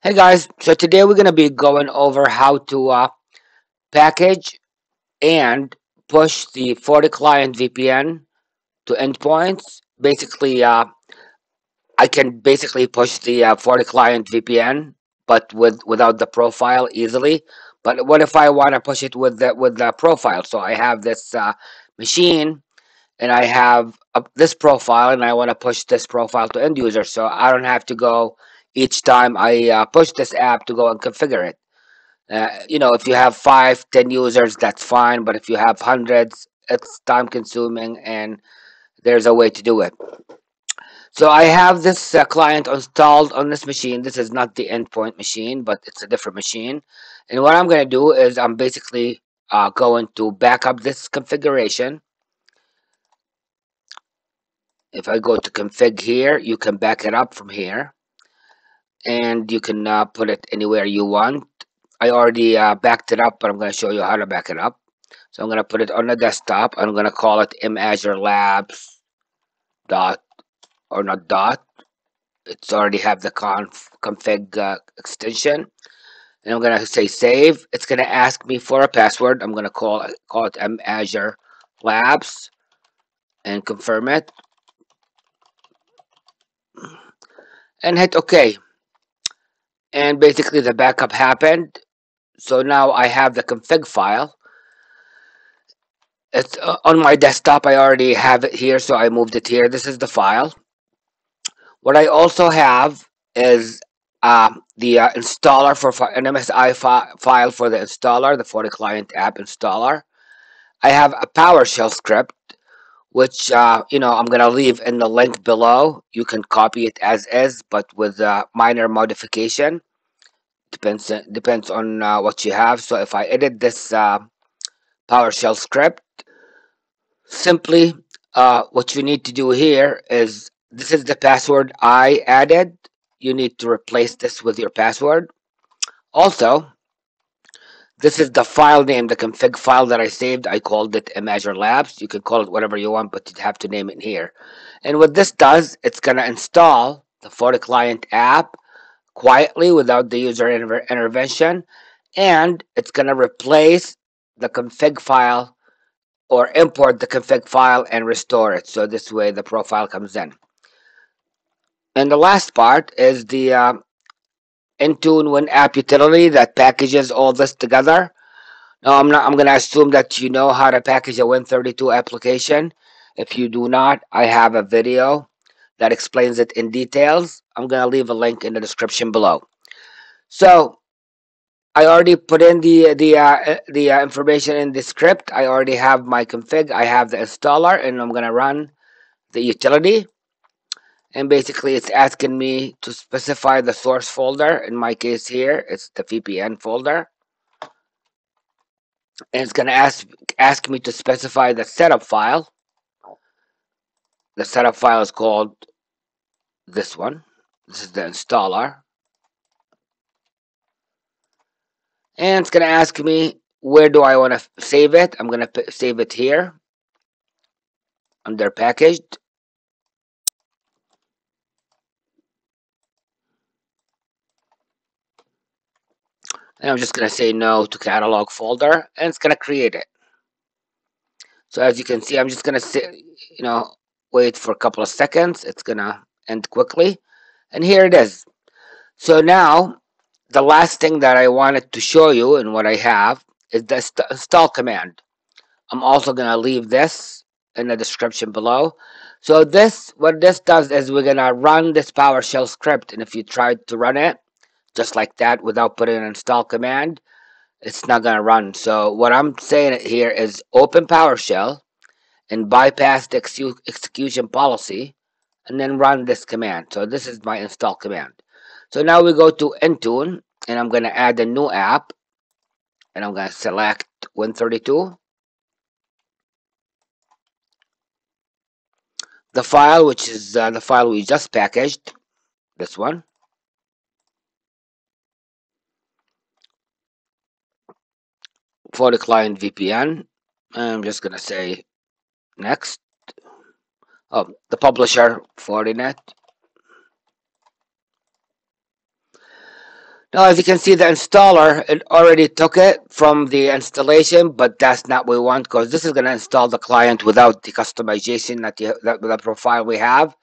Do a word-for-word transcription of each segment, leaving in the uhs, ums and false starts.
Hey guys, so today we're going to be going over how to uh, package and push the FortiClient V P N to endpoints. Basically, uh, I can basically push the uh, FortiClient V P N, but with without the profile easily. But what if I want to push it with the, with the profile? So I have this uh, machine, and I have uh, this profile, and I want to push this profile to end user, so I don't have to go each time I uh, push this app to go and configure it. Uh, you know, if you have five, ten users, that's fine. But if you have hundreds, it's time-consuming, and there's a way to do it. So I have this uh, client installed on this machine. This is not the endpoint machine, but it's a different machine. And what I'm going to do is I'm basically uh, going to back up this configuration. If I go to config here, you can back it up from here. And you can uh, put it anywhere you want. I already uh, backed it up, but I'm going to show you how to back it up. So I'm going to put it on the desktop. I'm going to call it mazurelabs dot or not dot. It's already have the conf config uh, extension. And I'm going to say save. It's going to ask me for a password. I'm going to call it, call it mazurelabs and confirm it. And hit OK. And basically the backup happened. So now I have the config file. It's on my desktop. I already have it here, so I moved it here. This is the file. What I also have is uh, the uh, installer for an M S I fi file for the installer, the FortiClient app installer. I have a PowerShell script, which uh, you know, I'm gonna leave in the link below. You can copy it as is, but with a minor modification. Depends depends on uh, what you have. So if I edit this uh, PowerShell script, simply uh, what you need to do here is this is the password I added. You need to replace this with your password. Also, this is the file name, the config file that I saved. I called it mazurelabs. You can call it whatever you want, but you'd have to name it here. And what this does, it's going to install the FortiClient app quietly without the user inter intervention. And it's going to replace the config file or import the config file and restore it. So this way the profile comes in. And the last part is the Uh, Intune Win app utility that packages all this together. Now I'm not I'm gonna assume that you know how to package a Win thirty-two application. If you do not, I have a video that explains it in details. I'm gonna leave a link in the description below. So I already put in the the uh, the uh, information in the script. I already have my config. I have the installer, and I'm gonna run the utility. And basically it's asking me to specify the source folder. In my case here, it's the V P N folder. And it's going to ask, ask me to specify the setup file. The setup file is called this one. This is the installer. And it's going to ask me, where do I want to save it? I'm going to save it here under packaged. And I'm just going to say no to catalog folder, and it's going to create it. So as you can see, I'm just going to say, you know, wait for a couple of seconds. It's going to end quickly. And here it is. So now the last thing that I wanted to show you and what I have is the install command. I'm also going to leave this in the description below. So this, what this does is we're going to run this PowerShell script. And if you try to run it just like that without putting an install command, it's not going to run. So what I'm saying here is open PowerShell and bypass the ex execution policy and then run this command. So this is my install command. So now we go to Intune, and I'm going to add a new app, and I'm going to select Win thirty-two. The file, which is uh, the file we just packaged, this one. FortiClient V P N. I'm just going to say next. Oh, the publisher, Fortinet. Now, as you can see, the installer, it already took it from the installation, but that's not what we want, because this is going to install the client without the customization that the, that the profile we have.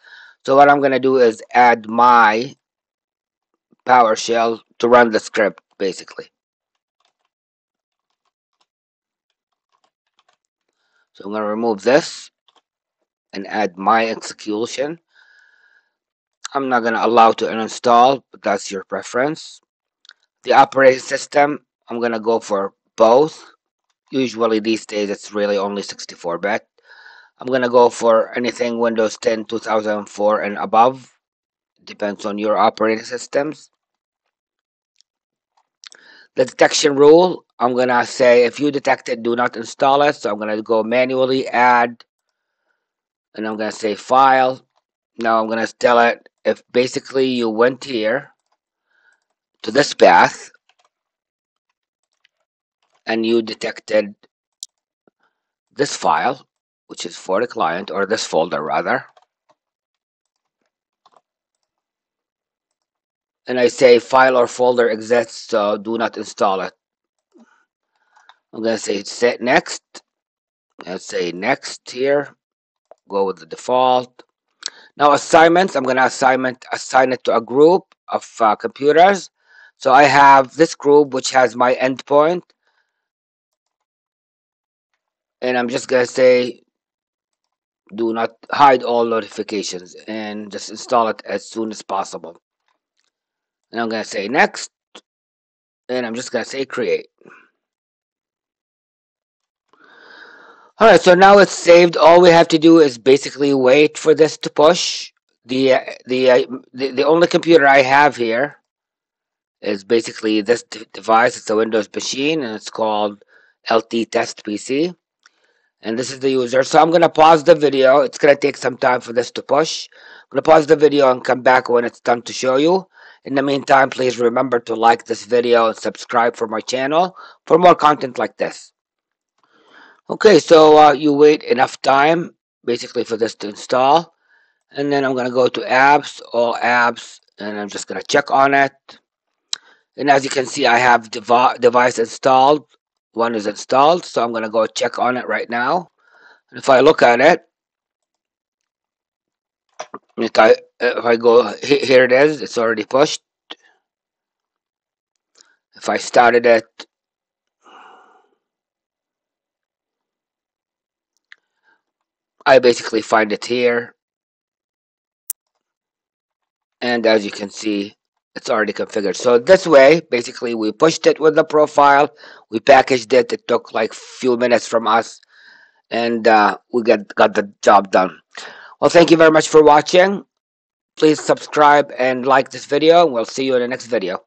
So what I'm going to do is add my PowerShell to run the script, basically. So I'm going to remove this and add my execution. I'm not going to allow to uninstall, but that's your preference. The operating system, I'm going to go for both. Usually these days it's really only sixty-four bit. I'm going to go for anything Windows ten, two thousand four and above. Depends on your operating systems. The detection rule, I'm going to say if you detect it, do not install it. So I'm going to go manually add, and I'm going to say file. Now I'm going to tell it if basically you went here to this path and you detected this file, which is FortiClient, or this folder rather, and I say file or folder exists, so do not install it. I'm going to say set next. Let's say next here, go with the default. Now assignments, I'm going to assignment assign it to a group of uh, computers. So I have this group which has my endpoint, and I'm just going to say do not hide all notifications and just install it as soon as possible. And I'm going to say next, and I'm just going to say create. All right, so now it's saved. All we have to do is basically wait for this to push. The, the, the, the only computer I have here is basically this device. It's a Windows machine, and it's called L T TestPC. And this is the user. So I'm going to pause the video. It's going to take some time for this to push. I'm going to pause the video and come back when it's time to show you. In the meantime, please remember to like this video and subscribe for my channel for more content like this. Okay, so uh, you wait enough time basically for this to install. And then I'm going to go to apps, all apps, and I'm just going to check on it. And as you can see, I have dev- device installed. One is installed, so I'm going to go check on it right now. And if I look at it, if I, if I go, here it is, it's already pushed. If I started it, I basically find it here. And as you can see, it's already configured. So this way, basically we pushed it with the profile, we packaged it, it took like few minutes from us, and uh, we got, got the job done. Well, thank you very much for watching. Please subscribe and like this video. We'll see you in the next video.